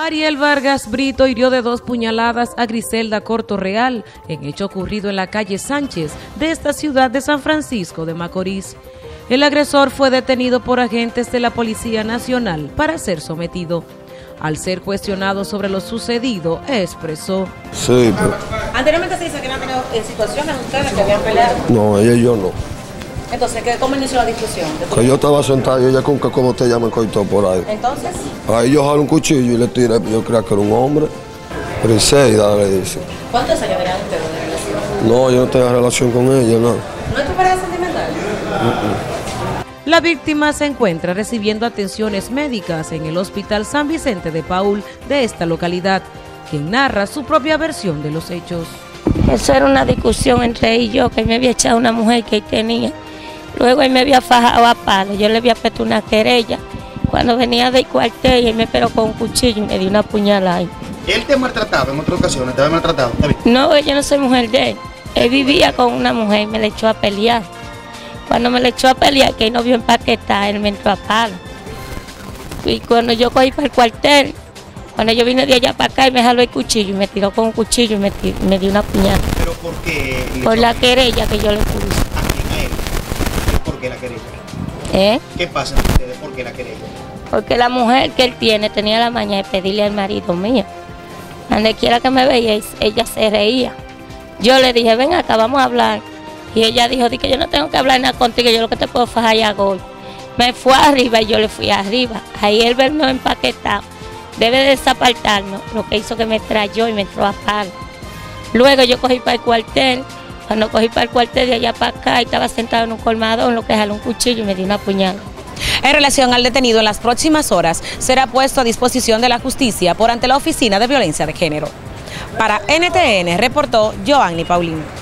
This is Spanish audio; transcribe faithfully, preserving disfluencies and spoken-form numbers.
Ariel Vargas Brito hirió de dos puñaladas a Griselda Corto Real en hecho ocurrido en la calle Sánchez de esta ciudad de San Francisco de Macorís. El agresor fue detenido por agentes de la Policía Nacional para ser sometido. Al ser cuestionado sobre lo sucedido, expresó: Sí, pero... Anteriormente se dice que no han tenido eh, situaciones ustedes que habían peleado. No, ella y yo no. Entonces, ¿cómo inició la discusión? Que yo estaba sentado y ella con que como te llaman cortó por ahí. ¿Entonces? Ahí yo jalé un cuchillo y le tiré, yo creía que era un hombre. Griselda le dice. ¿Cuántos años tenían ustedes de relación? No, yo no tenía relación con ella, no. ¿No es tu pareja sentimental? Uh-uh. La víctima se encuentra recibiendo atenciones médicas en el Hospital San Vicente de Paul de esta localidad, quien narra su propia versión de los hechos. Eso era una discusión entre él y yo, que él me había echado una mujer que él tenía. Luego él me había fajado a palo, yo le había puesto una querella. Cuando venía del cuartel, él me esperó con un cuchillo y me dio una puñalada ahí. ¿Él te maltrataba en otras ocasiones? ¿Te había maltratado? No, yo no soy mujer de él. Él vivía con una mujer y me la echó a pelear. Cuando me le echó a pelear, que él no vio empaquetar, él me entró a palo. Y cuando yo cogí para el cuartel, cuando yo vine de allá para acá, y me jaló el cuchillo, y me tiró con un cuchillo, y me, me dio una puñalada. ¿Pero por qué? Por la querella que yo le puse. ¿A quién él? ¿Por qué la querella? ¿Eh? ¿Qué pasa con ustedes? ¿Por qué la querella? Porque la mujer que él tiene tenía la maña de pedirle al marido mío. Donde quiera que me veía, ella se reía. Yo le dije, ven acá, vamos a hablar. Y ella dijo, di que yo no tengo que hablar nada contigo, yo lo que te puedo fajar es a gol. Me fue arriba y yo le fui arriba. Ahí él verme empaquetado, debe desapartarnos, lo que hizo que me trayó y me entró a palo. Luego yo cogí para el cuartel, cuando cogí para el cuartel de allá para acá, y estaba sentado en un colmadón, lo que jaló un cuchillo y me dio una puñalada. En relación al detenido, en las próximas horas será puesto a disposición de la justicia por ante la Oficina de Violencia de Género. Para N T N reportó Joanny Paulino.